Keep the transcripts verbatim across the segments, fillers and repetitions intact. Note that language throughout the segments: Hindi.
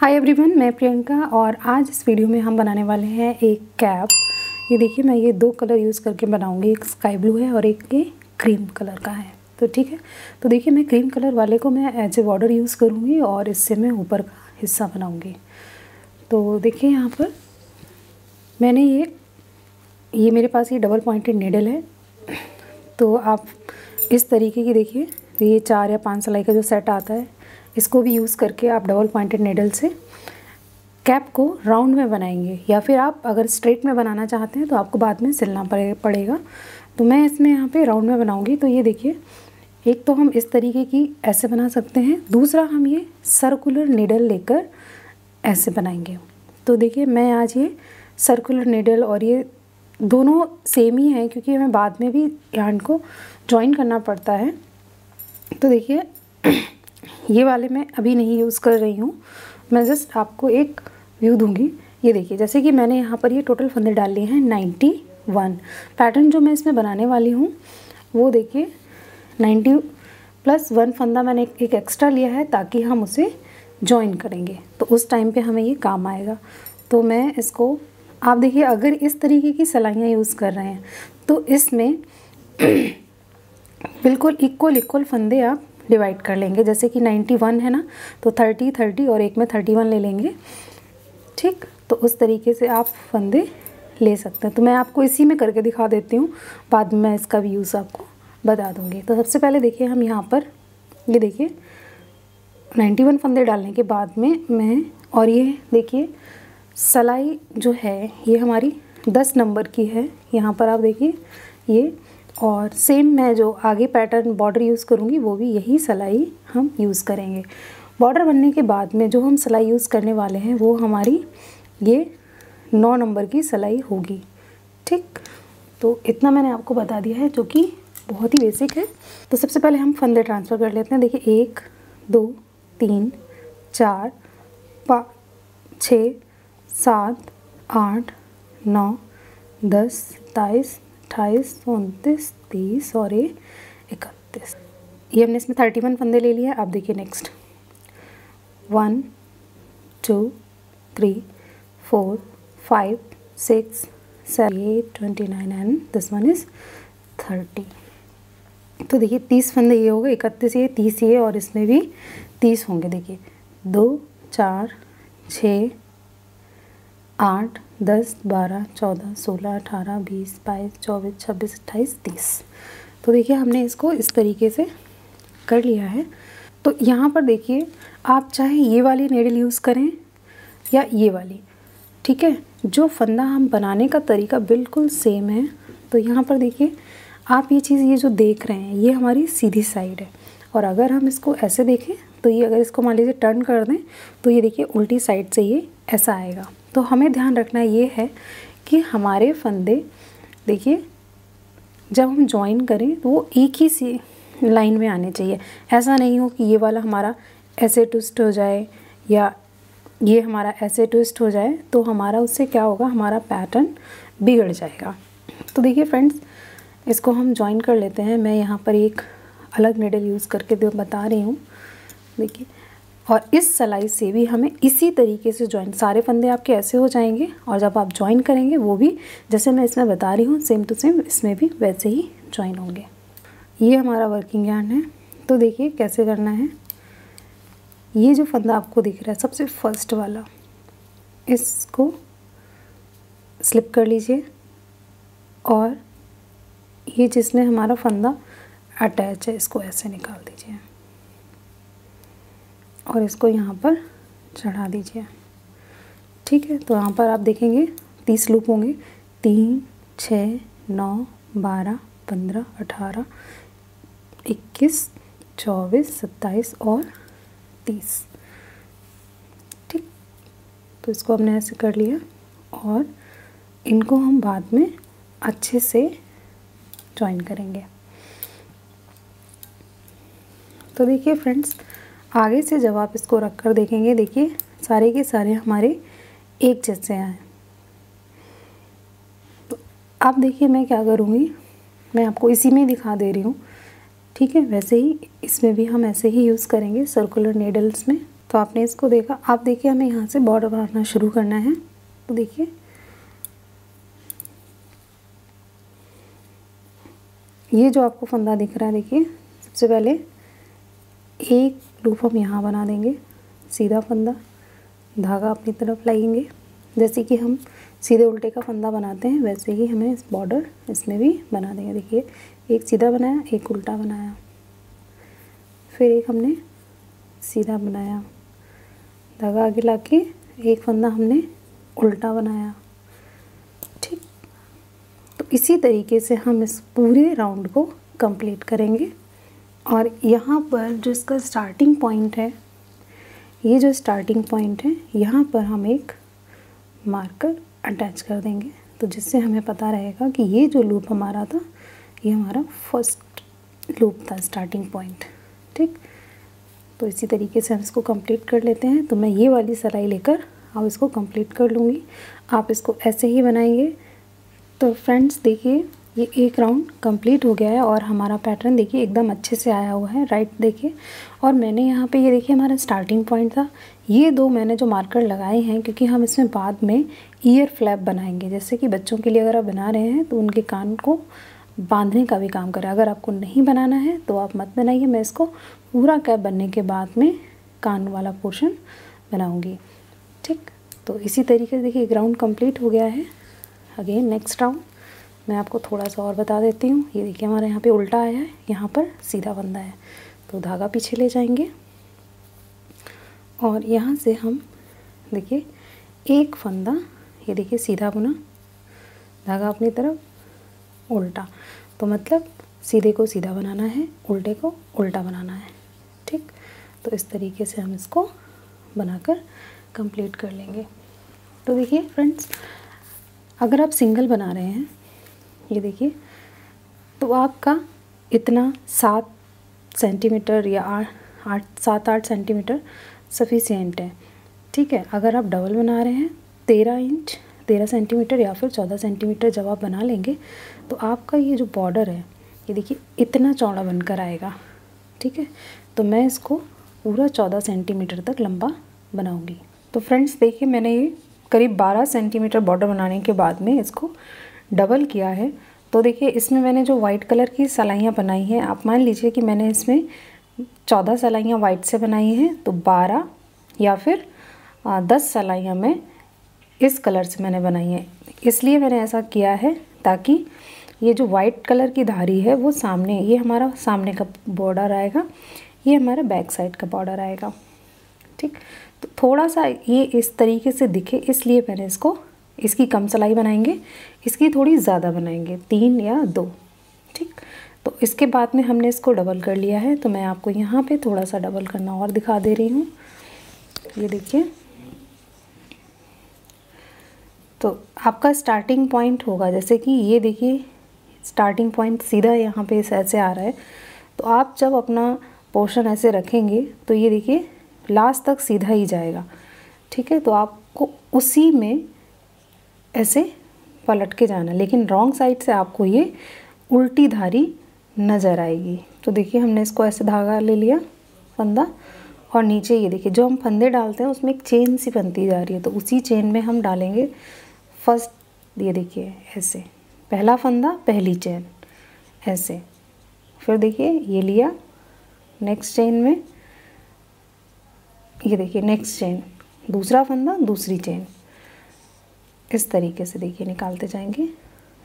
हाय एवरीवन, मैं प्रियंका और आज इस वीडियो में हम बनाने वाले हैं एक कैप। ये देखिए, मैं ये दो कलर यूज़ करके बनाऊंगी। एक स्काई ब्लू है और एक ये क्रीम कलर का है। तो ठीक है, तो देखिए मैं क्रीम कलर वाले को मैं एज ए बॉर्डर यूज़ करूँगी और इससे मैं ऊपर का हिस्सा बनाऊँगी। तो देखिए यहाँ पर मैंने ये ये मेरे पास ये डबल पॉइंटेड नीडल है। तो आप इस तरीके की देखिए ये चार या पाँच सिलाई का जो सेट आता है, इसको भी यूज़ करके आप डबल पॉइंटेड नीडल से कैप को राउंड में बनाएंगे, या फिर आप अगर स्ट्रेट में बनाना चाहते हैं तो आपको बाद में सिलना पड़ेगा। तो मैं इसमें यहाँ पे राउंड में बनाऊंगी। तो ये देखिए, एक तो हम इस तरीके की ऐसे बना सकते हैं, दूसरा हम ये सर्कुलर नीडल लेकर ऐसे बनाएंगे। तो देखिए मैं आज ये सर्कुलर नीडल और ये दोनों सेम ही हैं, क्योंकि हमें बाद में भी हैंड को जॉइन करना पड़ता है। तो देखिए ये वाले मैं अभी नहीं यूज़ कर रही हूँ, मैं जस्ट आपको एक व्यू दूंगी। ये देखिए, जैसे कि मैंने यहाँ पर ये टोटल फंदे डाल लिए हैं नाइन्टी वन। पैटर्न जो मैं इसमें बनाने वाली हूँ वो देखिए नाइन्टी प्लस वन फंदा मैंने एक, एक एक्स्ट्रा लिया है, ताकि हम उसे जॉइन करेंगे तो उस टाइम पे हमें ये काम आएगा। तो मैं इसको, आप देखिए अगर इस तरीके की सिलाइयाँ यूज़ कर रहे हैं तो इसमें बिल्कुल इक्वल इक्वल फंदे आप डिवाइड कर लेंगे। जैसे कि नाइन्टी वन है ना, तो थर्टी थर्टी और एक में थर्टी वन ले लेंगे। ठीक, तो उस तरीके से आप फंदे ले सकते हैं। तो मैं आपको इसी में करके दिखा देती हूँ, बाद में मैं इसका भी यूज़ आपको बता दूँगी। तो सबसे पहले देखिए हम यहाँ पर ये देखिए नाइन्टी वन फंदे डालने के बाद में मैं, और ये देखिए सलाई जो है ये हमारी दस नंबर की है। यहाँ पर आप देखिए ये, और सेम मैं जो आगे पैटर्न बॉर्डर यूज़ करूँगी वो भी यही सिलाई हम यूज़ करेंगे। बॉर्डर बनने के बाद में जो हम सिलाई यूज़ करने वाले हैं वो हमारी ये नौ नंबर की सिलाई होगी। ठीक, तो इतना मैंने आपको बता दिया है, जो कि बहुत ही बेसिक है। तो सबसे पहले हम फंदे ट्रांसफ़र कर लेते हैं। देखिए एक दो तीन चार पाँच छः सात आठ नौ दस सताईस अट्ठाईस उनतीस तीस और ये इकतीस। ये हमने इसमें थर्टी वन फंदे ले लिए। आप देखिए next one two three four five six seven eight twenty nine and this one is thirty. तो देखिए तीस फंदे ये हो गए, इकतीस ये, तीस ये, और इसमें भी तीस होंगे। देखिए दो चार छः आठ दस बारह चौदह सोलह अठारह बीस बाईस चौबीस छब्बीस अट्ठाईस तीस। तो देखिए हमने इसको इस तरीके से कर लिया है। तो यहाँ पर देखिए आप चाहे ये वाली नीडल यूज़ करें या ये वाली, ठीक है, जो फंदा हम बनाने का तरीका बिल्कुल सेम है। तो यहाँ पर देखिए आप ये चीज़, ये जो देख रहे हैं ये हमारी सीधी साइड है, और अगर हम इसको ऐसे देखें तो ये, अगर इसको मान लीजिए टर्न कर दें तो ये देखिए उल्टी साइड से ये ऐसा आएगा। तो हमें ध्यान रखना ये है कि हमारे फंदे देखिए जब हम जॉइन करें तो वो एक ही सी लाइन में आने चाहिए। ऐसा नहीं हो कि ये वाला हमारा ऐसे ट्विस्ट हो जाए या ये हमारा ऐसे ट्विस्ट हो जाए, तो हमारा उससे क्या होगा, हमारा पैटर्न बिगड़ जाएगा। तो देखिए फ्रेंड्स, इसको हम जॉइन कर लेते हैं। मैं यहाँ पर एक अलग नीडल यूज़ करके बता रही हूँ। देखिए, और इस सिलाई से भी हमें इसी तरीके से जॉइन, सारे फंदे आपके ऐसे हो जाएंगे, और जब आप जॉइन करेंगे वो भी जैसे मैं इसमें बता रही हूँ सेम टू सेम इसमें भी वैसे ही जॉइन होंगे। ये हमारा वर्किंग यार्न है। तो देखिए कैसे करना है। ये जो फंदा आपको दिख रहा है सबसे फर्स्ट वाला, इसको स्लिप कर लीजिए, और ये जिसमें हमारा फंदा अटैच है इसको ऐसे निकाल दीजिए और इसको यहाँ पर चढ़ा दीजिए। ठीक है, तो यहाँ पर आप देखेंगे तीस लूप होंगे, तीन छः नौ बारह पंद्रह अठारह इक्कीस चौबीस सत्ताईस और तीस। ठीक, तो इसको हमने ऐसे कर लिया, और इनको हम बाद में अच्छे से जॉइन करेंगे। तो देखिए फ्रेंड्स, आगे से जब आप इसको रख कर देखेंगे, देखिए सारे के सारे हमारे एक जैसे आए। तो आप देखिए मैं क्या करूँगी, मैं आपको इसी में दिखा दे रही हूँ। ठीक है, वैसे ही इसमें भी हम ऐसे ही यूज़ करेंगे सर्कुलर नीडल्स में। तो आपने इसको देखा। आप देखिए हमें यहाँ से बॉर्डर बनाना शुरू करना है। तो देखिए ये जो आपको फंदा दिख रहा है, देखिए सबसे पहले एक लूप हम यहाँ बना देंगे, सीधा फंदा, धागा अपनी तरफ लाएंगे। जैसे कि हम सीधे उल्टे का फंदा बनाते हैं वैसे ही हमें इस बॉर्डर इसमें भी बना देंगे। देखिए एक सीधा बनाया, एक उल्टा बनाया, फिर एक हमने सीधा बनाया, धागा आगे लाके एक फंदा हमने उल्टा बनाया, ठीक। तो इसी तरीके से हम इस पूरे राउंड को कंप्लीट करेंगे। और यहाँ पर जो इसका स्टार्टिंग पॉइंट है, ये जो स्टार्टिंग पॉइंट है यहाँ पर हम एक मार्कर अटैच कर देंगे, तो जिससे हमें पता रहेगा कि ये जो लूप हमारा था ये हमारा फर्स्ट लूप था, स्टार्टिंग पॉइंट, ठीक। तो इसी तरीके से हम इसको कंप्लीट कर लेते हैं। तो मैं ये वाली सिलाई लेकर आप इसको कंप्लीट कर लूँगी, आप इसको ऐसे ही बनाएंगे। तो फ्रेंड्स देखिए ये एक राउंड कंप्लीट हो गया है और हमारा पैटर्न देखिए एकदम अच्छे से आया हुआ है, राइट देखिए। और मैंने यहाँ पे ये देखिए हमारा स्टार्टिंग पॉइंट था, ये दो मैंने जो मार्कर लगाए हैं क्योंकि हम इसमें बाद में ईयर फ्लैप बनाएंगे। जैसे कि बच्चों के लिए अगर आप बना रहे हैं तो उनके कान को बांधने का भी काम करें, अगर आपको नहीं बनाना है तो आप मत बनाइए। मैं इसको पूरा कैप बनने के बाद में कान वाला पोर्शन बनाऊँगी, ठीक। तो इसी तरीके से देखिए एक राउंड कंप्लीट हो गया है। अगेन नेक्स्ट राउंड मैं आपको थोड़ा सा और बता देती हूँ। ये देखिए हमारे यहाँ पे उल्टा आया है, यहाँ पर सीधा फंदा है, तो धागा पीछे ले जाएंगे और यहाँ से हम देखिए एक फंदा, ये देखिए सीधा बुना, धागा अपनी तरफ उल्टा, तो मतलब सीधे को सीधा बनाना है, उल्टे को उल्टा बनाना है, ठीक। तो इस तरीके से हम इसको बनाकर कंप्लीट कर लेंगे। तो देखिए फ्रेंड्स अगर आप सिंगल बना रहे हैं, ये देखिए, तो आपका इतना सात सेंटीमीटर या आठ सात आठ सेंटीमीटर सफिशियंट है, ठीक है। अगर आप डबल बना रहे हैं तेरह इंच तेरह सेंटीमीटर या फिर चौदह सेंटीमीटर जब आप बना लेंगे तो आपका ये जो बॉर्डर है ये देखिए इतना चौड़ा बनकर आएगा, ठीक है। तो मैं इसको पूरा चौदह सेंटीमीटर तक लंबा बनाऊँगी। तो फ्रेंड्स देखिए मैंने ये करीब बारह सेंटीमीटर बॉर्डर बनाने के बाद में इसको डबल किया है। तो देखिए इसमें मैंने जो वाइट कलर की सलाइयाँ बनाई हैं, आप मान लीजिए कि मैंने इसमें चौदह सलाइयाँ वाइट से बनाई हैं, तो बारह या फिर दस सलाइयाँ मैं इस कलर से मैंने बनाई हैं। इसलिए मैंने ऐसा किया है ताकि ये जो वाइट कलर की धारी है वो सामने, ये हमारा सामने का बॉर्डर आएगा, ये हमारा बैक साइड का बॉर्डर आएगा, ठीक। तो थोड़ा सा ये इस तरीके से दिखे इसलिए मैंने इसको, इसकी कम सिलाई बनाएंगे, इसकी थोड़ी ज़्यादा बनाएंगे, तीन या दो, ठीक। तो इसके बाद में हमने इसको डबल कर लिया है, तो मैं आपको यहाँ पे थोड़ा सा डबल करना और दिखा दे रही हूँ। ये देखिए तो आपका स्टार्टिंग पॉइंट होगा, जैसे कि ये देखिए स्टार्टिंग पॉइंट सीधा यहाँ पे ऐसे आ रहा है, तो आप जब अपना पोर्शन ऐसे रखेंगे तो ये देखिए लास्ट तक सीधा ही जाएगा, ठीक है। तो आपको उसी में ऐसे पलट के जाना, लेकिन रॉन्ग साइड से आपको ये उल्टी धारी नज़र आएगी। तो देखिए हमने इसको ऐसे धागा ले लिया, फंदा, और नीचे ये देखिए जो हम फंदे डालते हैं उसमें एक चेन सी बनती जा रही है, तो उसी चेन में हम डालेंगे फर्स्ट, ये देखिए ऐसे पहला फंदा पहली चेन ऐसे, फिर देखिए ये लिया नेक्स्ट चेन में, ये देखिए नेक्स्ट चेन, दूसरा फंदा दूसरी चेन, इस तरीके से देखिए निकालते जाएंगे।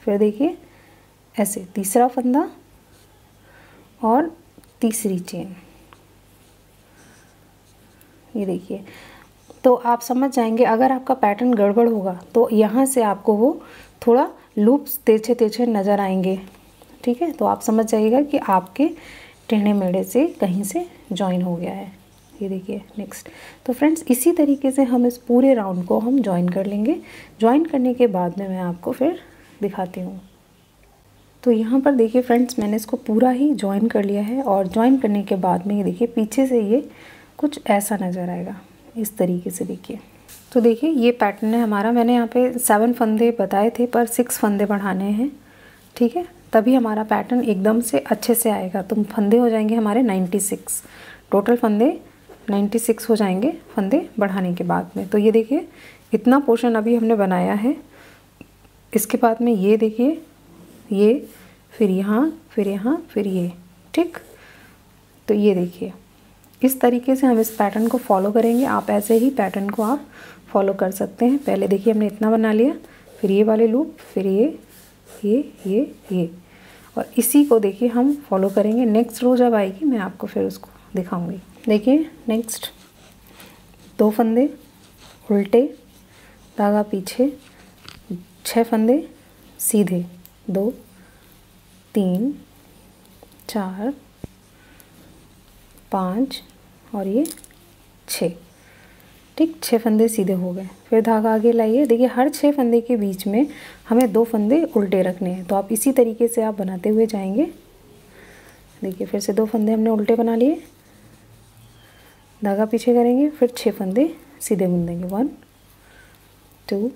फिर देखिए ऐसे तीसरा फंदा और तीसरी चेन, ये देखिए। तो आप समझ जाएंगे अगर आपका पैटर्न गड़बड़ होगा तो यहाँ से आपको वो थोड़ा लूप्स तेछे तेछे नज़र आएंगे, ठीक है। तो आप समझ जाइएगा कि आपके टेढ़े मेढ़े से कहीं से जॉइन हो गया है। ये देखिए नेक्स्ट। तो फ्रेंड्स इसी तरीके से हम इस पूरे राउंड को हम ज्वाइन कर लेंगे। ज्वाइन करने के बाद में मैं आपको फिर दिखाती हूँ। तो यहाँ पर देखिए फ्रेंड्स मैंने इसको पूरा ही ज्वाइन कर लिया है और ज्वाइन करने के बाद में ये देखिए पीछे से ये कुछ ऐसा नज़र आएगा, इस तरीके से देखिए। तो देखिए ये पैटर्न है हमारा। मैंने यहाँ पे सेवन फंदे बताए थे पर सिक्स फंदे बढ़ाने हैं, ठीक है, तभी हमारा पैटर्न एकदम से अच्छे से आएगा। तो फंदे हो जाएंगे हमारे नाइन्टी सिक्स, टोटल फंदे छियानवे हो जाएंगे फंदे बढ़ाने के बाद में। तो ये देखिए इतना पोर्शन अभी हमने बनाया है, इसके बाद में ये देखिए ये फिर यहाँ फिर यहाँ फिर ये, ठीक। तो ये देखिए इस तरीके से हम इस पैटर्न को फॉलो करेंगे। आप ऐसे ही पैटर्न को आप फॉलो कर सकते हैं। पहले देखिए हमने इतना बना लिया, फिर ये वाले लूप, फिर ये ये ये ये, और इसी को देखिए हम फॉलो करेंगे। नेक्स्ट रो जब आएगी मैं आपको फिर उसको दिखाऊंगी। देखिए नेक्स्ट दो फंदे उल्टे, धागा पीछे, छह फंदे सीधे, दो तीन चार पाँच और ये छः, ठीक। छः फंदे सीधे हो गए। फिर धागा आगे लाइए। देखिए हर छः फंदे के बीच में हमें दो फंदे उल्टे रखने हैं, तो आप इसी तरीके से आप बनाते हुए जाएंगे। देखिए फिर से दो फंदे हमने उल्टे बना लिए, धागा पीछे करेंगे, फिर छः फंदे सीधे बुन देंगे, one two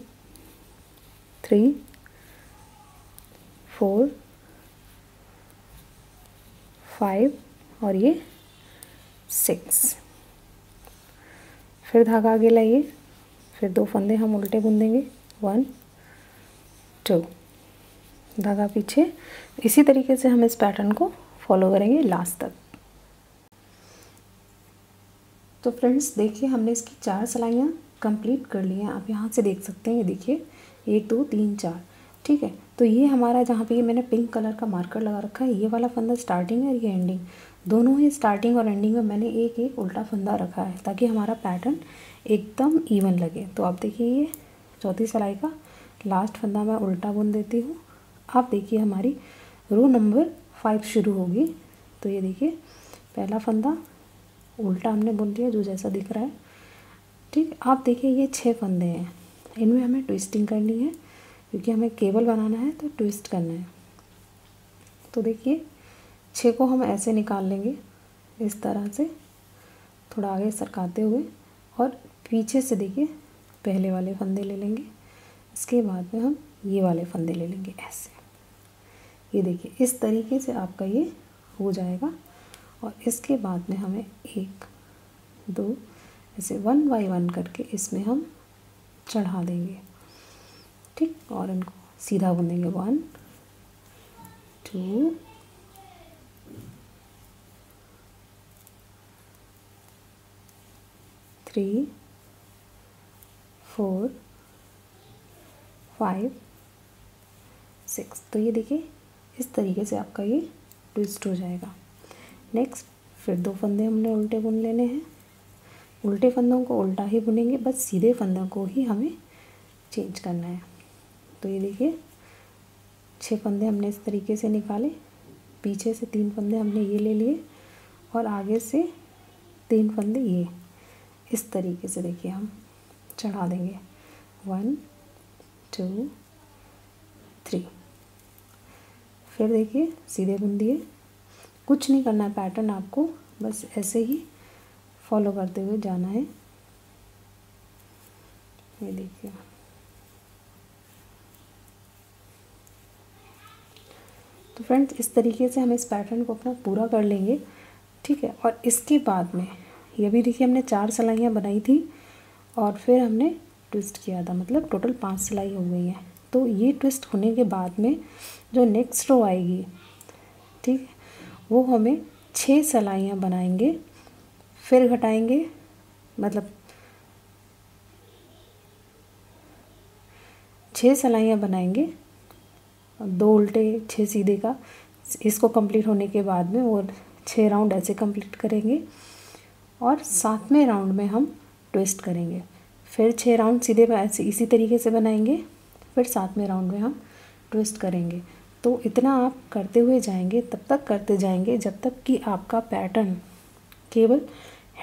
three four five और ये सिक्स। फिर धागा आगे लाइए, फिर दो फंदे हम उल्टे बुन देंगे, वन टू, धागा पीछे। इसी तरीके से हम इस पैटर्न को फॉलो करेंगे लास्ट तक। तो फ्रेंड्स देखिए हमने इसकी चार सिलाइयाँ कंप्लीट कर ली हैं। आप यहाँ से देख सकते हैं, ये देखिए एक दो तीन चार, ठीक है। तो ये हमारा जहाँ पे ये मैंने पिंक कलर का मार्कर लगा रखा है, ये वाला फंदा स्टार्टिंग है और ये एंडिंग, दोनों ही स्टार्टिंग और एंडिंग में मैंने एक एक उल्टा फंदा रखा है ताकि हमारा पैटर्न एकदम इवन लगे। तो आप देखिए ये चौथी सिलाई का लास्ट फंदा मैं उल्टा बुन देती हूँ। आप देखिए हमारी रो नंबर फाइव शुरू होगी। तो ये देखिए पहला फंदा उल्टा हमने बुन दिया जो जैसा दिख रहा है, ठीक। आप देखिए ये छः फंदे हैं, इनमें हमें ट्विस्टिंग करनी है क्योंकि हमें केबल बनाना है तो ट्विस्ट करना है। तो देखिए छः को हम ऐसे निकाल लेंगे इस तरह से, थोड़ा आगे सरकाते हुए, और पीछे से देखिए पहले वाले फंदे ले लेंगे, इसके बाद में हम ये वाले फंदे ले लेंगे ऐसे। ये देखिए इस तरीके से आपका ये हो जाएगा। और इसके बाद में हमें एक दो ऐसे वन बाई वन करके इसमें हम चढ़ा देंगे, ठीक। और इनको सीधा बुन देंगे, one two three four five six. तो ये देखिए इस तरीके से आपका ये ट्विस्ट हो जाएगा। नेक्स्ट फिर दो फंदे हमने उल्टे बुन लेने हैं। उल्टे फंदों को उल्टा ही बुनेंगे, बस सीधे फंदों को ही हमें चेंज करना है। तो ये देखिए छः फंदे हमने इस तरीके से निकाले, पीछे से तीन फंदे हमने ये ले लिए और आगे से तीन फंदे ये, इस तरीके से देखिए हम चढ़ा देंगे, वन टू थ्री। फिर देखिए सीधे बुन दिए, कुछ नहीं करना है पैटर्न आपको, बस ऐसे ही फॉलो करते हुए जाना है। ये देखिए तो फ्रेंड्स इस तरीके से हम इस पैटर्न को अपना पूरा कर लेंगे, ठीक है। और इसके बाद में ये भी देखिए हमने चार सिलाइयाँ बनाई थी और फिर हमने ट्विस्ट किया था, मतलब टोटल पांच सिलाई हो गई है। तो ये ट्विस्ट होने के बाद में जो नेक्स्ट रो आएगी, ठीक है, वो हमें छः सिलाइयाँ बनाएंगे, फिर घटाएंगे, मतलब छः सिलाइयाँ बनाएंगे, दो उल्टे छः सीधे का, इसको कंप्लीट होने के बाद में वो छः राउंड ऐसे कंप्लीट करेंगे और सातवें राउंड में हम ट्विस्ट करेंगे। फिर छः राउंड सीधे ऐसे इसी तरीके से बनाएंगे, फिर सातवें राउंड में हम ट्विस्ट करेंगे। तो इतना आप करते हुए जाएंगे, तब तक करते जाएंगे जब तक कि आपका पैटर्न केवल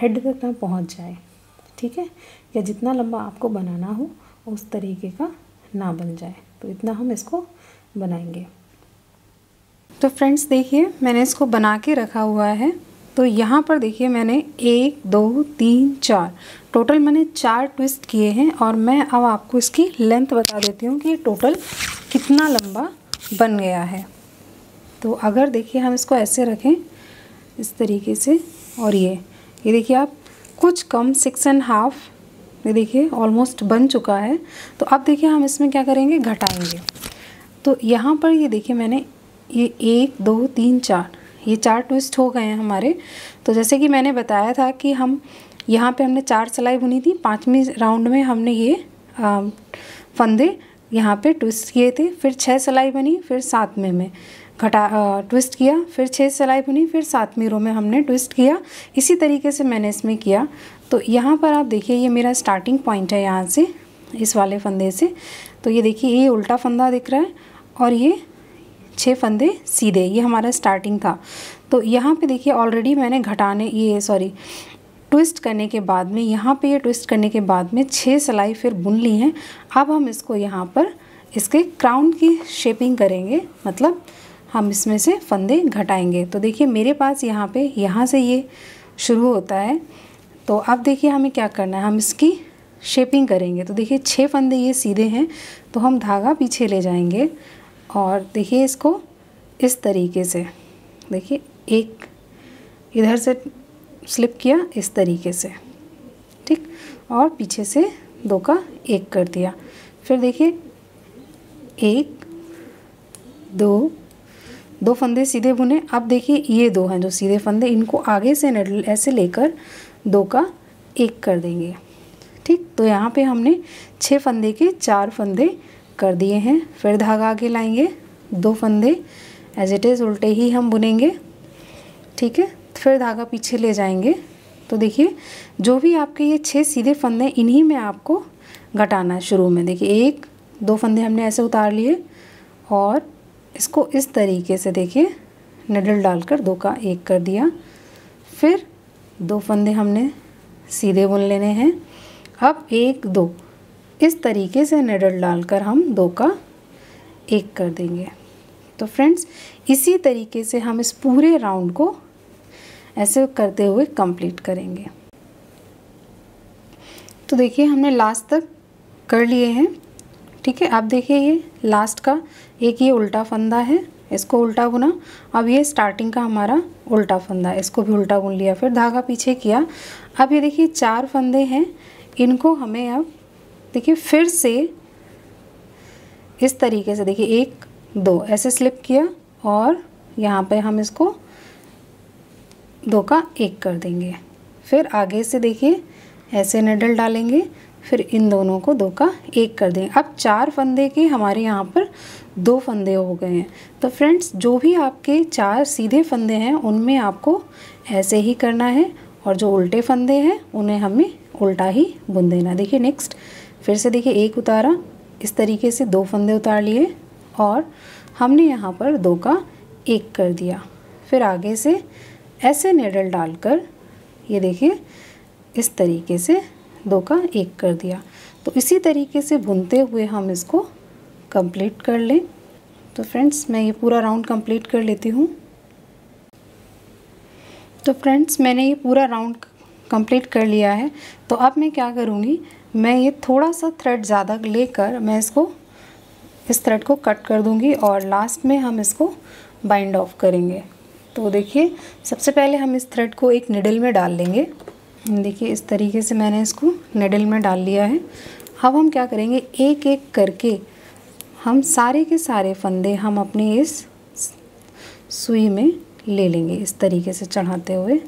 हेड तक ना पहुंच जाए, ठीक है, या जितना लंबा आपको बनाना हो उस तरीके का ना बन जाए। तो इतना हम इसको बनाएंगे। तो फ्रेंड्स देखिए मैंने इसको बना के रखा हुआ है। तो यहाँ पर देखिए मैंने एक दो तीन चार, टोटल मैंने चार ट्विस्ट किए हैं। और मैं अब आपको इसकी लेंथ बता देती हूँ कि ये टोटल कितना लंबा बन गया है। तो अगर देखिए हम इसको ऐसे रखें इस तरीके से, और ये ये देखिए आप कुछ कम सिक्स एंड हाफ, ये देखिए ऑलमोस्ट बन चुका है। तो अब देखिए हम इसमें क्या करेंगे, घटाएंगे। तो यहाँ पर ये देखिए मैंने ये एक दो तीन चार, ये चार ट्विस्ट हो गए हैं हमारे। तो जैसे कि मैंने बताया था कि हम यहाँ पे हमने चार सिलाई बुनी थी, पाँचवीं राउंड में हमने ये आ, फंदे यहाँ पे ट्विस्ट किए थे, फिर छः सिलाई बनी, फिर सातवें में घटा ट्विस्ट किया, फिर छः सिलाई बुनी, फिर सातवीं रो में हमने ट्विस्ट किया। इसी तरीके से मैंने इसमें किया। तो यहाँ पर आप देखिए ये मेरा स्टार्टिंग पॉइंट है यहाँ से, इस वाले फंदे से। तो ये देखिए ये उल्टा फंदा दिख रहा है और ये छः फंदे सीधे, ये हमारा स्टार्टिंग था। तो यहाँ पे देखिए ऑलरेडी मैंने घटाने ये सॉरी ट्विस्ट करने के बाद में, यहाँ पे ये ट्विस्ट करने के बाद में छः सिलाई फिर बुन ली हैं। अब हम इसको यहाँ पर इसके क्राउन की शेपिंग करेंगे, मतलब हम इसमें से फंदे घटाएंगे। तो देखिए मेरे पास यहाँ पे यहाँ से ये शुरू होता है। तो अब देखिए हमें क्या करना है, हम इसकी शेपिंग करेंगे। तो देखिए छः फंदे ये सीधे हैं, तो हम धागा पीछे ले जाएंगे और देखिए इसको इस तरीके से, देखिए एक इधर से स्लिप किया इस तरीके से, ठीक, और पीछे से दो का एक कर दिया। फिर देखिए एक दो, दो फंदे सीधे बुने। अब देखिए ये दो हैं जो सीधे फंदे, इनको आगे से निडल ऐसे लेकर दो का एक कर देंगे, ठीक। तो यहाँ पे हमने छः फंदे के चार फंदे कर दिए हैं। फिर धागा आगे लाएंगे, दो फंदे एज इट इज़ उल्टे ही हम बुनेंगे, ठीक है। फिर धागा पीछे ले जाएंगे। तो देखिए जो भी आपके ये छः सीधे फंदे, इन्हीं में आपको घटाना है। शुरू में देखिए एक दो फंदे हमने ऐसे उतार लिए और इसको इस तरीके से देखिए निडल डालकर दो का एक कर दिया। फिर दो फंदे हमने सीधे बुन लेने हैं। अब एक दो इस तरीके से निडल डालकर हम दो का एक कर देंगे। तो फ्रेंड्स इसी तरीके से हम इस पूरे राउंड को ऐसे करते हुए कंप्लीट करेंगे। तो देखिए हमने लास्ट तक कर लिए हैं, ठीक है। अब देखिए ये लास्ट का एक ये उल्टा फंदा है, इसको उल्टा बुना। अब ये स्टार्टिंग का हमारा उल्टा फंदा है, इसको भी उल्टा बुन लिया, फिर धागा पीछे किया। अब ये देखिए चार फंदे हैं, इनको हमें अब देखिए फिर से इस तरीके से देखिए एक दो ऐसे स्लिप किया और यहाँ पे हम इसको दो का एक कर देंगे। फिर आगे से देखिए ऐसे निडल डालेंगे, फिर इन दोनों को दो का एक कर देंगे। अब चार फंदे के हमारे यहाँ पर दो फंदे हो गए हैं। तो फ्रेंड्स जो भी आपके चार सीधे फंदे हैं उनमें आपको ऐसे ही करना है और जो उल्टे फंदे हैं उन्हें हमें उल्टा ही बुन देना। देखिए नेक्स्ट फिर से देखिए एक उतारा, इस तरीके से दो फंदे उतार लिए और हमने यहाँ पर दो का एक कर दिया। फिर आगे से ऐसे निडल डालकर ये देखिए इस तरीके से दो का एक कर दिया। तो इसी तरीके से बुनते हुए हम इसको कंप्लीट कर लें। तो फ्रेंड्स मैं ये पूरा राउंड कंप्लीट कर लेती हूँ। तो फ्रेंड्स मैंने ये पूरा राउंड कंप्लीट कर लिया है। तो अब मैं क्या करूँगी, मैं ये थोड़ा सा थ्रेड ज़्यादा लेकर मैं इसको इस थ्रेड को कट कर दूंगी और लास्ट में हम इसको बाइंड ऑफ करेंगे। तो देखिए सबसे पहले हम इस थ्रेड को एक निडल में डाल लेंगे। देखिए इस तरीके से मैंने इसको निडल में डाल लिया है। अब हम क्या करेंगे, एक एक करके हम सारे के सारे फंदे हम अपने इस सुई में ले लेंगे, इस तरीके से चढ़ाते हुए।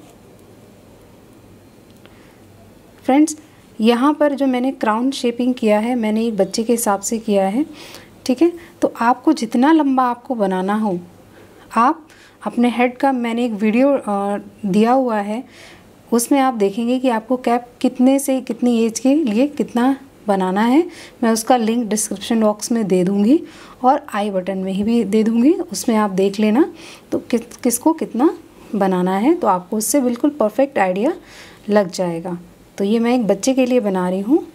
फ्रेंड्स यहाँ पर जो मैंने क्राउन शेपिंग किया है, मैंने एक बच्चे के हिसाब से किया है, ठीक है। तो आपको जितना लंबा आपको बनाना हो, आप अपने हेड का मैंने एक वीडियो दिया हुआ है, उसमें आप देखेंगे कि आपको कैप कितने से कितनी एज के लिए कितना बनाना है। मैं उसका लिंक डिस्क्रिप्शन बॉक्स में दे दूँगी और आई बटन में ही भी दे दूँगी, उसमें आप देख लेना तो कि, किसको कितना बनाना है। तो आपको उससे बिल्कुल परफेक्ट आइडिया लग जाएगा। तो ये मैं एक बच्चे के लिए बना रही हूँ।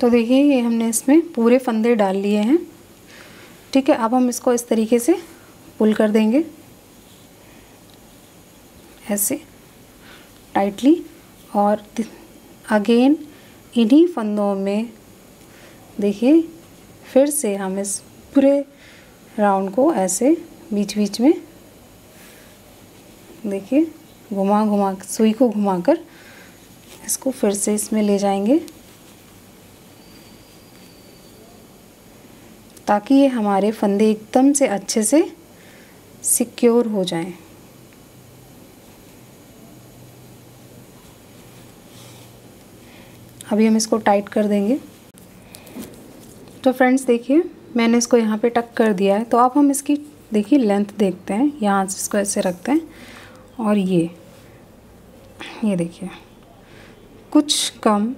तो देखिए ये हमने इसमें पूरे फंदे डाल लिए हैं, ठीक है। अब हम इसको इस तरीके से पुल कर देंगे ऐसे टाइटली और अगेन इन्हीं फंदों में देखिए फिर से हम इस पूरे राउंड को ऐसे बीच बीच में देखिए घुमा घुमा सुई को घुमाकर इसको फिर से इसमें ले जाएंगे ताकि ये हमारे फंदे एकदम से अच्छे से सिक्योर हो जाएं। अभी हम इसको टाइट कर देंगे। तो फ्रेंड्स देखिए मैंने इसको यहाँ पे टक कर दिया है। तो अब हम इसकी देखिए लेंथ देखते हैं। यहाँ से इसको ऐसे रखते हैं और ये ये देखिए कुछ कम,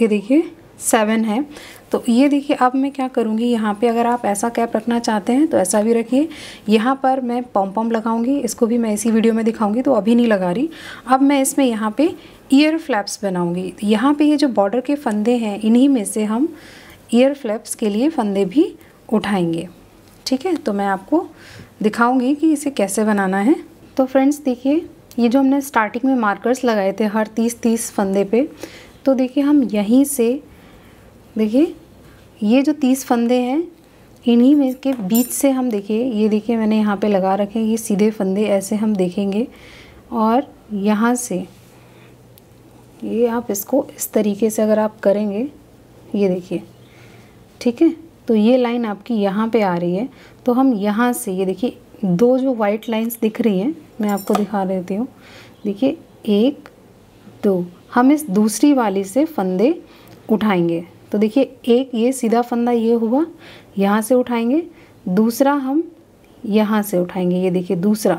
ये देखिए सेवन है। तो ये देखिए अब मैं क्या करूँगी, यहाँ पे अगर आप ऐसा कैप रखना चाहते हैं तो ऐसा भी रखिए। यहाँ पर मैं पॉम पॉम लगाऊंगी, इसको भी मैं इसी वीडियो में दिखाऊंगी, तो अभी नहीं लगा रही। अब मैं इसमें यहाँ पे ईयर फ्लैप्स बनाऊंगी। यहाँ पे ये जो बॉर्डर के फंदे हैं इन्हीं में से हम ईयर फ्लैप्स के लिए फंदे भी उठाएंगे, ठीक है। तो मैं आपको दिखाऊँगी कि इसे कैसे बनाना है। तो फ्रेंड्स देखिए ये जो हमने स्टार्टिंग में मार्कर्स लगाए थे हर तीस तीस फंदे पर, तो देखिए हम यहीं से देखिए ये जो तीस फंदे हैं इन्हीं में के बीच से हम देखिए ये देखिए मैंने यहाँ पे लगा रखे हैं ये सीधे फंदे, ऐसे हम देखेंगे। और यहाँ से ये आप इसको इस तरीके से अगर आप करेंगे ये देखिए, ठीक है। तो ये लाइन आपकी यहाँ पे आ रही है। तो हम यहाँ से ये देखिए दो जो वाइट लाइंस दिख रही हैं मैं आपको दिखा देती हूँ, देखिए एक दो, हम इस दूसरी वाली से फंदे उठाएंगे। तो देखिए एक ये सीधा फंदा ये हुआ, यहाँ से उठाएंगे, दूसरा हम यहाँ से उठाएंगे, ये देखिए दूसरा,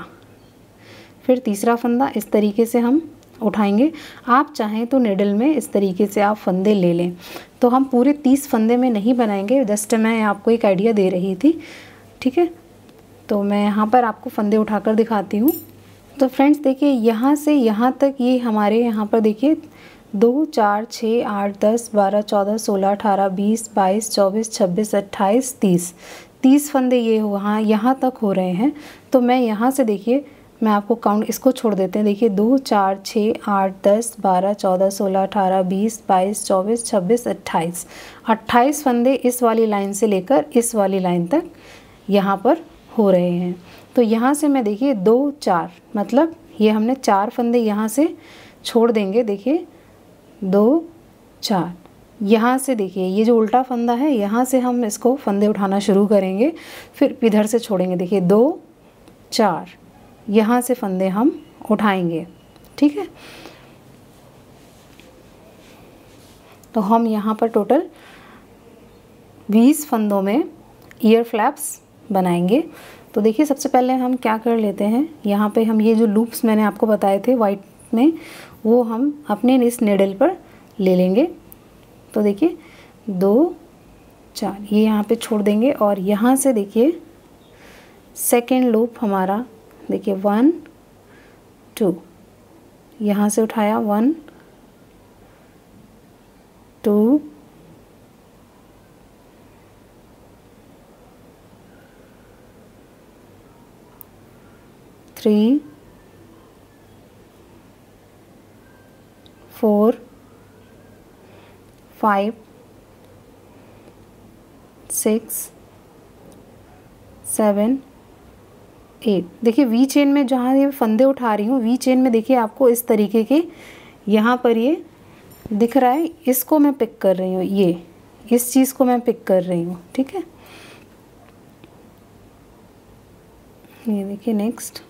फिर तीसरा फंदा इस तरीके से हम उठाएंगे। आप चाहें तो निडल में इस तरीके से आप फंदे ले लें। तो हम पूरे तीस फंदे में नहीं बनाएंगे, जस्ट मैं आपको एक आइडिया दे रही थी, ठीक है। तो मैं यहाँ पर आपको फंदे उठाकर दिखाती हूँ। तो फ्रेंड्स देखिए यहाँ से यहाँ तक ये हमारे यहाँ पर देखिए दो चार छः आठ दस बारह चौदह सोलह अठारह बीस बाईस चौबीस छब्बीस अट्ठाईस तीस, तीस फंदे ये वहाँ यहाँ तक हो रहे हैं। तो मैं यहाँ से देखिए मैं आपको काउंट इसको छोड़ देते हैं, देखिए दो चार छः आठ दस बारह चौदह सोलह अठारह बीस बाईस चौबीस छब्बीस अट्ठाईस, अट्ठाईस फंदे इस वाली लाइन से लेकर इस वाली लाइन तक यहाँ पर हो रहे हैं। तो यहाँ से मैं देखिए दो चार, मतलब ये हमने चार फंदे यहाँ से छोड़ देंगे, देखिए दो चार। यहाँ से देखिए ये जो उल्टा फंदा है यहाँ से हम इसको फंदे उठाना शुरू करेंगे, फिर इधर से छोड़ेंगे, देखिए दो चार, यहाँ से फंदे हम उठाएंगे, ठीक है। तो हम यहाँ पर टोटल बीस फंदों में ईयर फ्लैप्स बनाएंगे। तो देखिए सबसे पहले हम क्या कर लेते हैं, यहाँ पे हम ये जो लूप्स मैंने आपको बताए थे वाइट में वो हम अपने इस निडल पर ले लेंगे। तो देखिए दो चार ये यहाँ पे छोड़ देंगे और यहाँ से देखिए सेकेंड लूप हमारा देखिए वन टू, यहाँ से उठाया one two three four five six seven eight. देखिए वी चेन में जहाँ ये फंदे उठा रही हूँ वी चेन में देखिए आपको इस तरीके के यहाँ पर ये दिख रहा है, इसको मैं पिक कर रही हूँ, ये इस चीज़ को मैं पिक कर रही हूँ, ठीक है। ये देखिए नेक्स्ट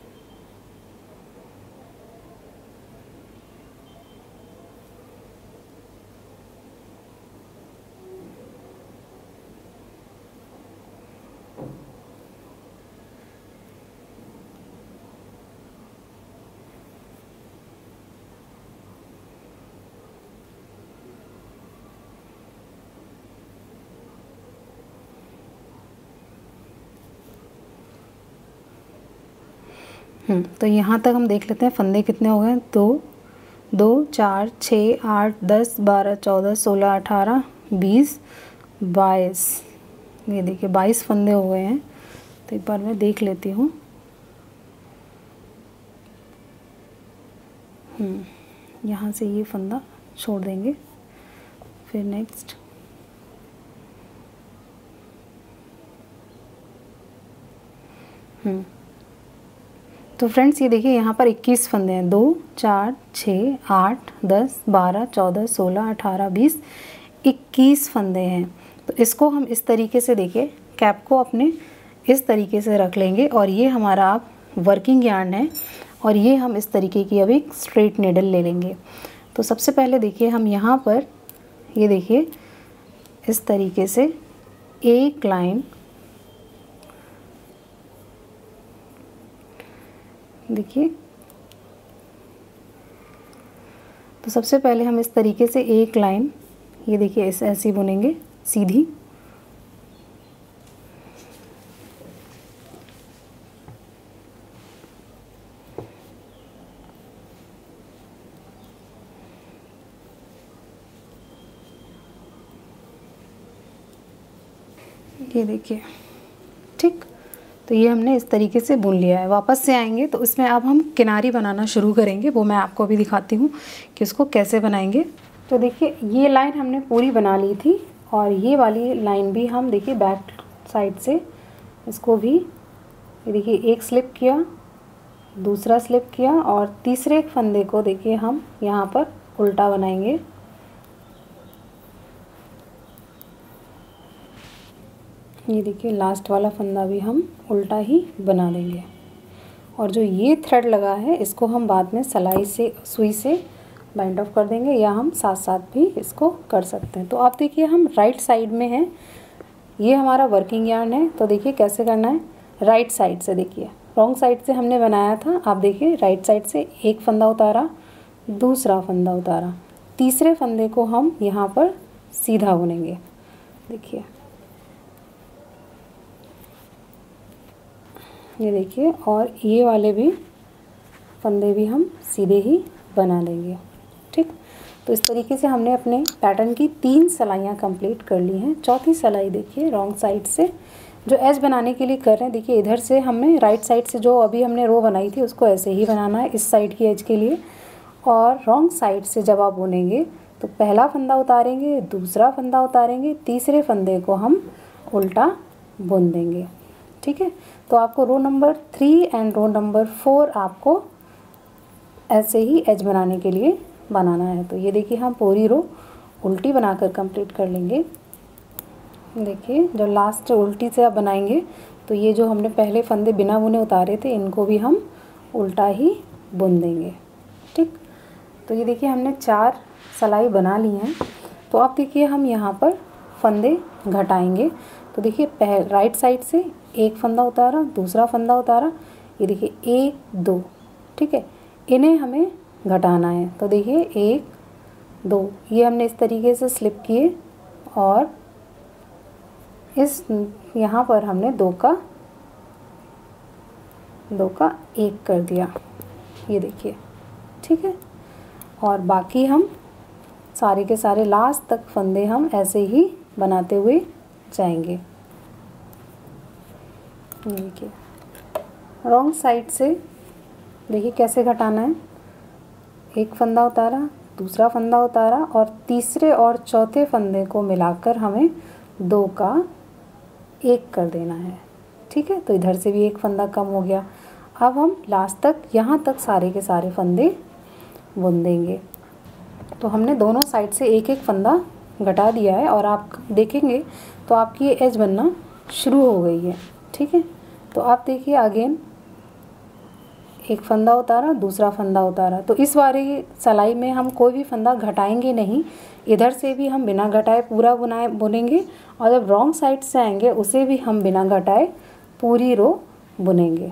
तो यहाँ तक हम देख लेते हैं फंदे कितने हो गए। दो दो चार छः आठ दस बारह चौदह सोलह अठारह बीस बाईस, ये देखिए बाईस फंदे हो गए हैं। तो एक बार मैं देख लेती हूँ, यहाँ से ये फंदा छोड़ देंगे, फिर नेक्स्ट तो फ्रेंड्स ये देखिए यहाँ पर इक्कीस फंदे हैं, दो चार छः आठ दस बारह चौदह सोलह अठारह बीस इक्कीस फंदे हैं। तो इसको हम इस तरीके से देखिए कैप को अपने इस तरीके से रख लेंगे और ये हमारा अब वर्किंग यार्न है और ये हम इस तरीके की अब एक स्ट्रेट नीडल ले लेंगे। तो सबसे पहले देखिए हम यहाँ पर ये देखिए इस तरीके से एक लाइन देखिए, तो सबसे पहले हम इस तरीके से एक लाइन ये देखिए इस ऐसी बुनेंगे सीधी। ये देखिए ठीक, तो ये हमने इस तरीके से बुन लिया है। वापस से आएंगे तो इसमें अब हम किनारी बनाना शुरू करेंगे, वो मैं आपको भी दिखाती हूँ कि उसको कैसे बनाएंगे। तो देखिए ये लाइन हमने पूरी बना ली थी और ये वाली लाइन भी हम देखिए बैक साइड से इसको भी ये देखिए एक स्लिप किया, दूसरा स्लिप किया और तीसरे फंदे को देखिए हम यहाँ पर उल्टा बनाएंगे। ये देखिए लास्ट वाला फंदा भी हम उल्टा ही बना देंगे और जो ये थ्रेड लगा है इसको हम बाद में सलाई से सुई से बाइंड ऑफ कर देंगे या हम साथ साथ भी इसको कर सकते हैं। तो आप देखिए हम राइट साइड में हैं, ये हमारा वर्किंग यार्न है। तो देखिए कैसे करना है, राइट साइड से देखिए, रॉन्ग साइड से हमने बनाया था। आप देखिए राइट साइड से एक फंदा उतारा, दूसरा फंदा उतारा, तीसरे फंदे को हम यहाँ पर सीधा बुनेंगे। देखिए ये देखिए और ये वाले भी फंदे भी हम सीधे ही बना लेंगे ठीक। तो इस तरीके से हमने अपने पैटर्न की तीन सलाइयाँ कंप्लीट कर ली हैं। चौथी सलाई देखिए रॉन्ग साइड से जो एज बनाने के लिए कर रहे हैं, देखिए इधर से हमने राइट साइड से जो अभी हमने रो बनाई थी उसको ऐसे ही बनाना है इस साइड की एज के लिए। और रॉन्ग साइड से जब आप बुनेंगे तो पहला फंदा उतारेंगे, दूसरा फंदा उतारेंगे, तीसरे फंदे को हम उल्टा बुन देंगे ठीक है। तो आपको row number three and row number four आपको ऐसे ही एज बनाने के लिए बनाना है। तो ये देखिए हम पूरी रो उल्टी बनाकर कंप्लीट कर लेंगे। देखिए जो लास्ट उल्टी से आप बनाएंगे तो ये जो हमने पहले फंदे बिना बुने उतारे थे इनको भी हम उल्टा ही बुन देंगे ठीक। तो ये देखिए हमने चार सलाई बना ली हैं। तो आप देखिए हम यहाँ पर फंदे घटाएंगे। तो देखिए पहले राइट साइड से एक फंदा उतारा, दूसरा फंदा उतारा, ये देखिए एक दो ठीक है, इन्हें हमें घटाना है। तो देखिए एक दो ये हमने इस तरीके से स्लिप किए और इस यहाँ पर हमने दो का दो का एक कर दिया ये देखिए ठीक है। और बाकी हम सारे के सारे लास्ट तक फंदे हम ऐसे ही बनाते हुए जाएंगे। देखिए रॉन्ग साइड से देखिए कैसे घटाना है, एक फंदा उतारा, दूसरा फंदा उतारा और तीसरे और चौथे फंदे को मिलाकर हमें दो का एक कर देना है ठीक है। तो इधर से भी एक फंदा कम हो गया। अब हम लास्ट तक यहाँ तक सारे के सारे फंदे बुन देंगे। तो हमने दोनों साइड से एक एक फंदा घटा दिया है और आप देखेंगे तो आपकी ये एज बनना शुरू हो गई है ठीक है। तो आप देखिए अगेन एक फंदा उतारा, दूसरा फंदा उतारा। तो इस वाली सलाई में हम कोई भी फंदा घटाएंगे नहीं, इधर से भी हम बिना घटाए पूरा बुनाए बुनेंगे और जब रॉन्ग साइड से आएंगे उसे भी हम बिना घटाए पूरी रो बुनेंगे।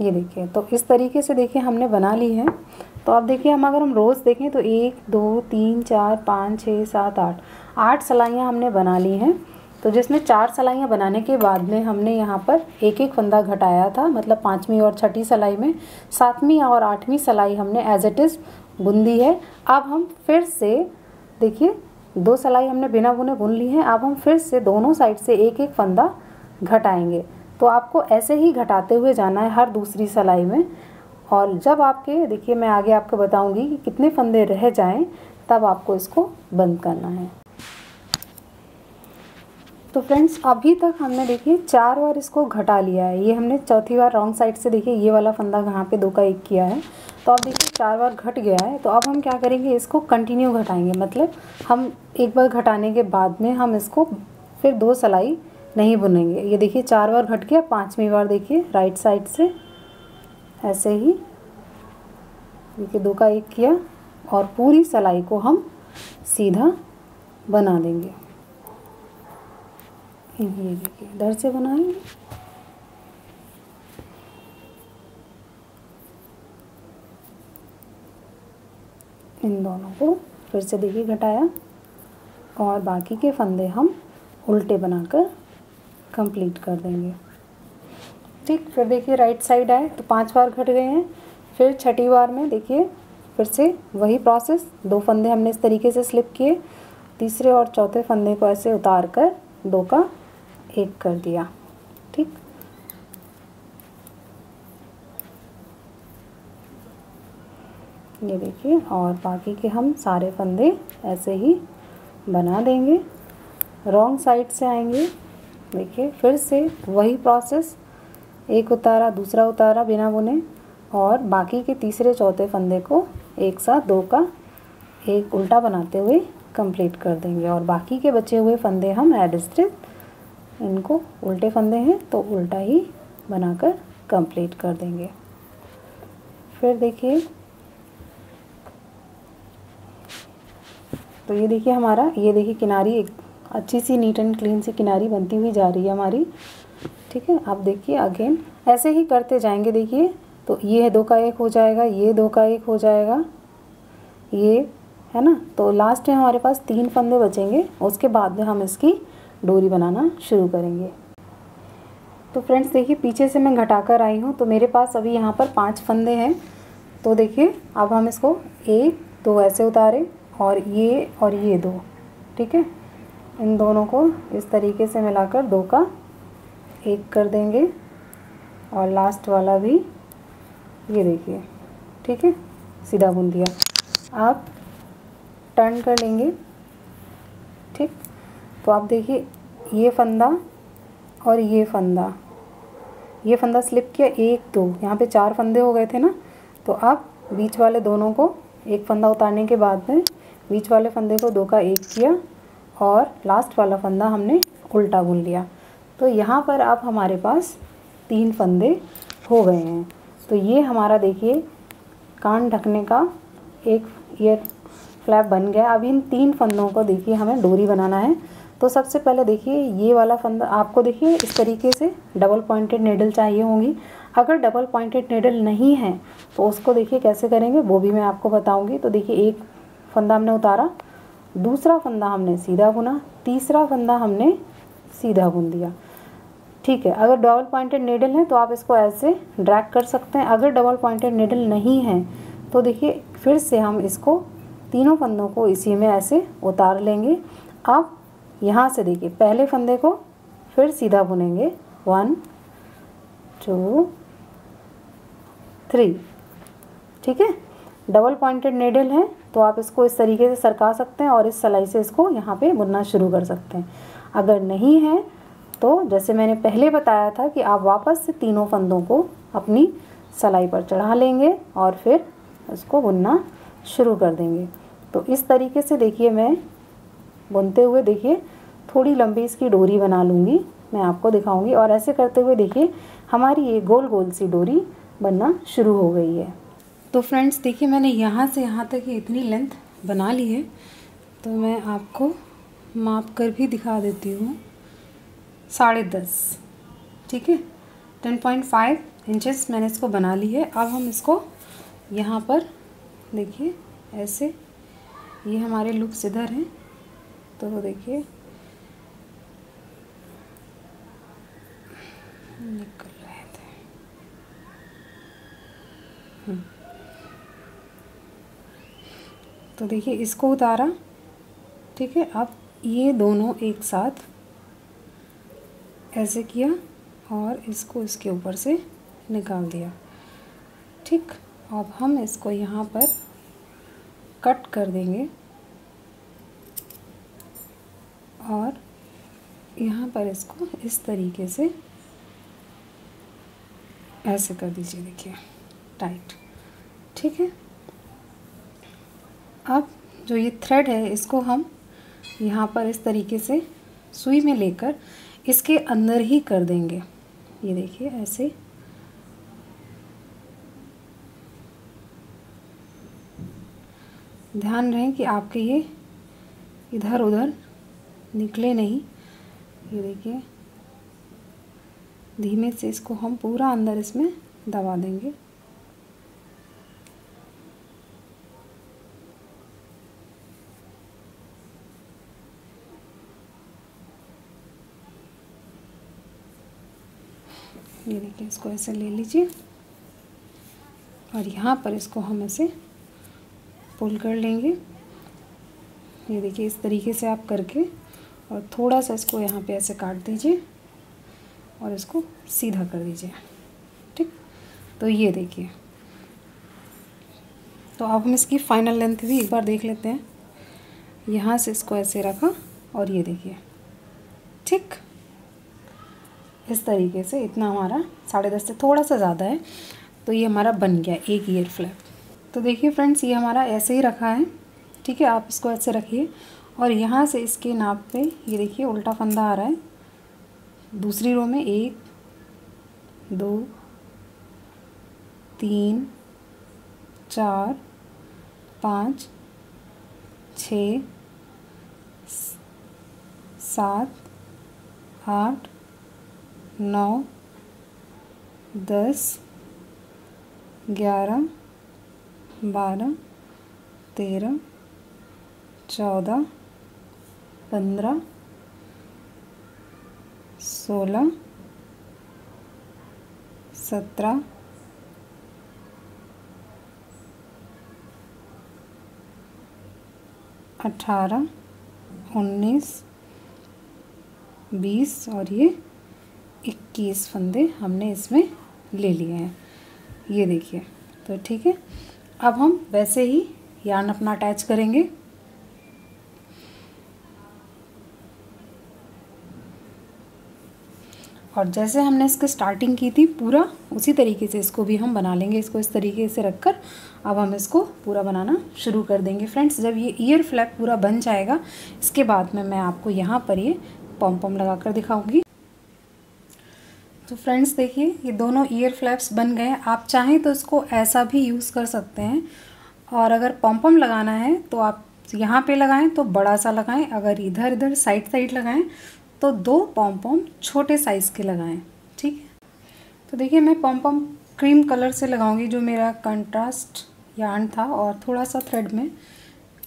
ये देखिए तो इस तरीके से देखिए हमने बना ली है। तो आप देखिए हम अगर हम रोज़ देखें तो एक दो तीन चार पाँच छः सात आठ आठ सलाइयाँ हमने बना ली हैं। तो जिसमें चार सलाइयाँ बनाने के बाद में हमने यहाँ पर एक एक फंदा घटाया था, मतलब पाँचवीं और छठी सलाई में। सातवीं और आठवीं सलाई हमने एज इट इज़ बुन दी है। अब हम फिर से देखिए दो सलाई हमने बिना बुने बुन ली है। अब हम फिर से दोनों साइड से एक एक फंदा घटाएंगे। तो आपको ऐसे ही घटाते हुए जाना है हर दूसरी सलाई में। और जब आपके देखिए मैं आगे आपको बताऊंगी कि कितने फंदे रह जाएं तब आपको इसको बंद करना है। तो फ्रेंड्स अभी तक हमने देखिए चार बार इसको घटा लिया है। ये हमने चौथी बार रॉन्ग साइड से देखिए ये वाला फंदा यहाँ पे दो का एक किया है, तो अब देखिए चार बार घट गया है। तो अब हम क्या करेंगे, इसको कंटिन्यू घटाएंगे, मतलब हम एक बार घटाने के बाद में हम इसको फिर दो सलाई नहीं बुनेंगे। ये देखिए चार बार घट गया, पाँचवीं बार देखिए राइट साइड से ऐसे ही देखिए दो का एक किया और पूरी सलाई को हम सीधा बना देंगे। ये देखिए इधर से बनाएंगे, इन दोनों को फिर से देखिए घटाया और बाकी के फंदे हम उल्टे बनाकर कंप्लीट कर देंगे। ठीक, फिर देखिए राइट साइड आए तो पांच बार घट गए हैं। फिर छठी बार में देखिए फिर से वही प्रोसेस, दो फंदे हमने इस तरीके से स्लिप किए, तीसरे और चौथे फंदे को ऐसे उतार कर दो का एक कर दिया। ठीक, ये देखिए और बाकी के हम सारे फंदे ऐसे ही बना देंगे। रॉन्ग साइड से आएंगे, देखिए फिर से वही प्रोसेस, एक उतारा दूसरा उतारा बिना बुने और बाकी के तीसरे चौथे फंदे को एक साथ दो का एक उल्टा बनाते हुए कंप्लीट कर देंगे। और बाकी के बचे हुए फंदे हम ऐड स्ट्रिच, इनको उल्टे फंदे हैं तो उल्टा ही बनाकर कंप्लीट कर देंगे। फिर देखिए तो ये देखिए हमारा, ये देखिए किनारी एक अच्छी सी नीट एंड क्लीन सी किनारी बनती हुई जा रही है हमारी। ठीक है, आप देखिए अगेन ऐसे ही करते जाएंगे। देखिए तो ये दो का एक हो जाएगा, ये दो का एक हो जाएगा, ये है ना, तो लास्ट में हमारे पास तीन फंदे बचेंगे, उसके बाद में हम इसकी डोरी बनाना शुरू करेंगे। तो फ्रेंड्स देखिए पीछे से मैं घटा कर आई हूँ, तो मेरे पास अभी यहाँ पर पांच फंदे हैं। तो देखिए अब हम इसको एक दो ऐसे उतारे और ये और ये दो, ठीक है, इन दोनों को इस तरीके से मिलाकर दो का एक कर देंगे और लास्ट वाला भी ये देखिए, ठीक है, सीधा बुन दिया। आप टर्न कर लेंगे। ठीक, तो आप देखिए ये फंदा और ये फंदा, ये फंदा स्लिप किया, एक दो, यहाँ पे चार फंदे हो गए थे ना, तो आप बीच वाले दोनों को एक फंदा उतारने के बाद में बीच वाले फंदे को दो का एक किया और लास्ट वाला फंदा हमने उल्टा बुन लिया। तो यहाँ पर आप हमारे पास तीन फंदे हो गए हैं। तो ये हमारा देखिए कान ढकने का एक ईयर फ्लैप बन गया। अब इन तीन फंदों को देखिए हमें डोरी बनाना है। तो सबसे पहले देखिए ये वाला फंदा आपको देखिए इस तरीके से डबल पॉइंटेड नेडल चाहिए होंगी। अगर डबल पॉइंटेड नेडल नहीं है तो उसको देखिए कैसे करेंगे वो भी मैं आपको बताऊंगी। तो देखिए एक फंदा हमने उतारा, दूसरा फंदा हमने सीधा बुना, तीसरा फंदा हमने सीधा बुन दिया। ठीक है, अगर डबल पॉइंटेड नेडल है तो आप इसको ऐसे ड्रैग कर सकते हैं। अगर डबल पॉइंटेड नेडल नहीं है तो देखिए फिर से हम इसको तीनों फंदों को इसी में ऐसे उतार लेंगे। अब यहाँ से देखिए पहले फंदे को फिर सीधा बुनेंगे, वन टू थ्री, ठीक है। डबल पॉइंटेड नेडल है तो आप इसको इस तरीके से सरका सकते हैं और इस सलाई से इसको यहाँ पे बुनना शुरू कर सकते हैं। अगर नहीं है तो जैसे मैंने पहले बताया था कि आप वापस से तीनों फंदों को अपनी सलाई पर चढ़ा लेंगे और फिर उसको बुनना शुरू कर देंगे। तो इस तरीके से देखिए मैं बुनते हुए देखिए थोड़ी लंबी इसकी डोरी बना लूँगी, मैं आपको दिखाऊंगी। और ऐसे करते हुए देखिए हमारी ये गोल गोल सी डोरी बनना शुरू हो गई है। तो फ्रेंड्स देखिए मैंने यहाँ से यहाँ तक ये इतनी लेंथ बना ली है, तो मैं आपको माप कर भी दिखा देती हूँ। साढ़े दस, ठीक है, टेन पॉइंट फाइव इंचेस मैंने इसको बना ली है। अब हम इसको यहाँ पर देखिए ऐसे, ये हमारे लूप्स इधर हैं, तो देखिए निकल रहे थे, तो देखिए इसको उतारा, ठीक है। अब ये दोनों एक साथ ऐसे किया और इसको इसके ऊपर से निकाल दिया। ठीक, अब हम इसको यहाँ पर कट कर देंगे और यहाँ पर इसको इस तरीके से ऐसे कर दीजिए, देखिए टाइट। ठीक है, अब जो ये थ्रेड है इसको हम यहाँ पर इस तरीके से सुई में लेकर इसके अंदर ही कर देंगे। ये देखिए ऐसे ध्यान रहे कि आपके ये इधर उधर निकले नहीं। ये देखिए धीमे से इसको हम पूरा अंदर इसमें दबा देंगे। ये देखिए इसको ऐसे ले लीजिए और यहाँ पर इसको हम ऐसे पुल कर लेंगे। ये देखिए इस तरीके से आप करके और थोड़ा सा इसको यहाँ पे ऐसे काट दीजिए और इसको सीधा कर दीजिए। ठीक, तो ये देखिए, तो अब हम इसकी फाइनल लेंथ भी एक बार देख लेते हैं। यहाँ से इसको ऐसे रखा और ये देखिए ठीक इस तरीके से, इतना हमारा साढ़े दस से थोड़ा सा ज़्यादा है, तो ये हमारा बन गया एक ईयर फ्लैप। तो देखिए फ्रेंड्स ये हमारा ऐसे ही रखा है। ठीक है, आप इसको ऐसे रखिए और यहाँ से इसके नाप पे ये देखिए उल्टा फंदा आ रहा है। दूसरी रो में एक, दो, तीन, चार, पाँच, छः, सात, आठ, नौ, दस, ग्यारह, बारह, तेरह, चौदह, पंद्रह, सोलह, सत्रह, अठारह, उन्नीस, बीस और ये इक्कीस फंदे हमने इसमें ले लिए हैं। ये देखिए, तो ठीक है, अब हम वैसे ही यार्न अपना अटैच करेंगे। और जैसे हमने इसकी स्टार्टिंग की थी पूरा उसी तरीके से इसको भी हम बना लेंगे। इसको इस तरीके से रखकर अब हम इसको पूरा बनाना शुरू कर देंगे। फ्रेंड्स जब ये ईयर फ्लैप पूरा बन जाएगा इसके बाद में मैं आपको यहाँ पर ये पॉम पॉम लगा कर दिखाऊँगी। तो फ्रेंड्स देखिए ये दोनों ईयर फ्लैप्स बन गए। आप चाहें तो इसको ऐसा भी यूज़ कर सकते हैं, और अगर पॉम्पम लगाना है तो आप यहाँ पे लगाएं तो बड़ा सा लगाएं, अगर इधर इधर साइड साइड लगाएं तो दो पॉम्पम छोटे साइज़ के लगाएं। ठीक है, तो देखिए मैं पॉम्पम क्रीम कलर से लगाऊंगी, जो मेरा कंट्रास्ट यार्न था, और थोड़ा सा थ्रेड में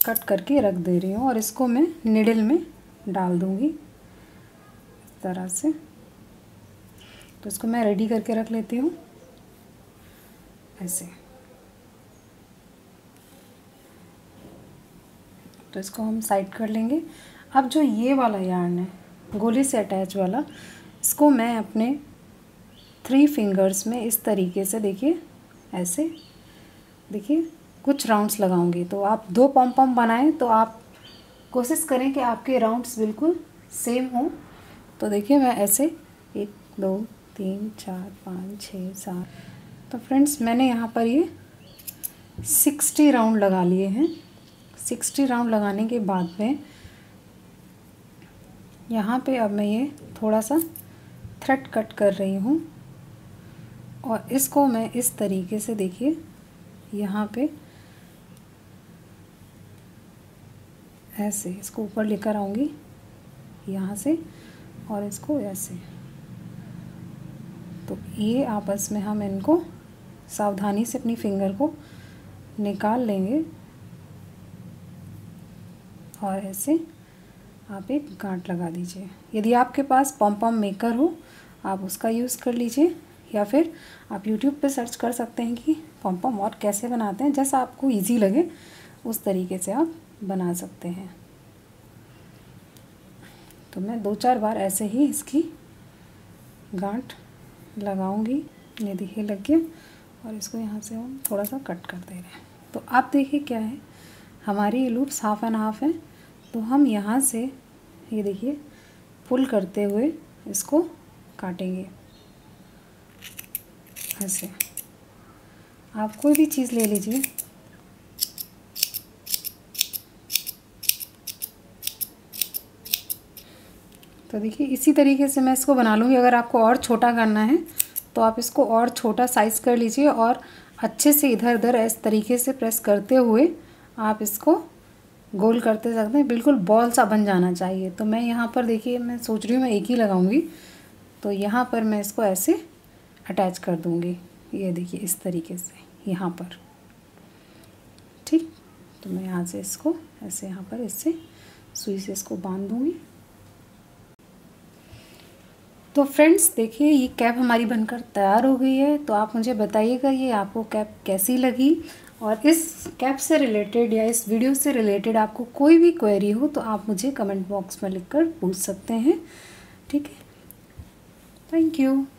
कट करके रख दे रही हूँ और इसको मैं निडल में डाल दूँगी इस तरह से। तो इसको मैं रेडी करके रख लेती हूँ ऐसे। तो इसको हम साइड कर लेंगे। अब जो ये वाला यार्न है गोली से अटैच वाला, इसको मैं अपने थ्री फिंगर्स में इस तरीके से देखिए ऐसे देखिए कुछ राउंड्स लगाऊंगी। तो आप दो पॉम पॉम बनाएं तो आप कोशिश करें कि आपके राउंड्स बिल्कुल सेम हो। तो देखिए मैं ऐसे एक, दो, तीन, चार, पाँच, छः, सात, तो फ्रेंड्स मैंने यहाँ पर ये सिक्सटी राउंड लगा लिए हैं। सिक्सटी राउंड लगाने के बाद में यहाँ पे अब मैं ये थोड़ा सा थ्रेड कट कर रही हूँ और इसको मैं इस तरीके से देखिए यहाँ पे ऐसे इसको ऊपर लेकर आऊँगी यहाँ से और इसको ऐसे। तो ये आपस में हम इनको सावधानी से अपनी फिंगर को निकाल लेंगे और ऐसे आप एक गांठ लगा दीजिए। यदि आपके पास पॉम्पॉम मेकर हो आप उसका यूज़ कर लीजिए, या फिर आप यूट्यूब पे सर्च कर सकते हैं कि पॉम्पॉम और कैसे बनाते हैं, जैसा आपको इजी लगे उस तरीके से आप बना सकते हैं। तो मैं दो चार बार ऐसे ही इसकी गांठ लगाऊंगी। ये देखिए लग गया और इसको यहाँ से हम थोड़ा सा कट कर दे रहे हैं। तो आप देखिए क्या है, हमारी ये लूप्स हाफ एंड हाफ है, तो हम यहाँ से ये देखिए पुल करते हुए इसको काटेंगे ऐसे। आप कोई भी चीज़ ले लीजिए, तो देखिए इसी तरीके से मैं इसको बना लूँगी। अगर आपको और छोटा करना है तो आप इसको और छोटा साइज़ कर लीजिए और अच्छे से इधर उधर इस तरीके से प्रेस करते हुए आप इसको गोल करते सकते हैं, बिल्कुल बॉल सा बन जाना चाहिए। तो मैं यहाँ पर देखिए मैं सोच रही हूँ मैं एक ही लगाऊंगी, तो यहाँ पर मैं इसको ऐसे अटैच कर दूँगी, ये देखिए इस तरीके से यहाँ पर, ठीक। तो मैं यहाँ से इसको ऐसे यहाँ पर इससे सुई से इसको बांध दूँगी। तो फ्रेंड्स देखिए ये कैप हमारी बनकर तैयार हो गई है। तो आप मुझे बताइएगा ये आपको कैप कैसी लगी, और इस कैप से रिलेटेड या इस वीडियो से रिलेटेड आपको कोई भी क्वेरी हो तो आप मुझे कमेंट बॉक्स में लिखकर पूछ सकते हैं, ठीक है। Thank you.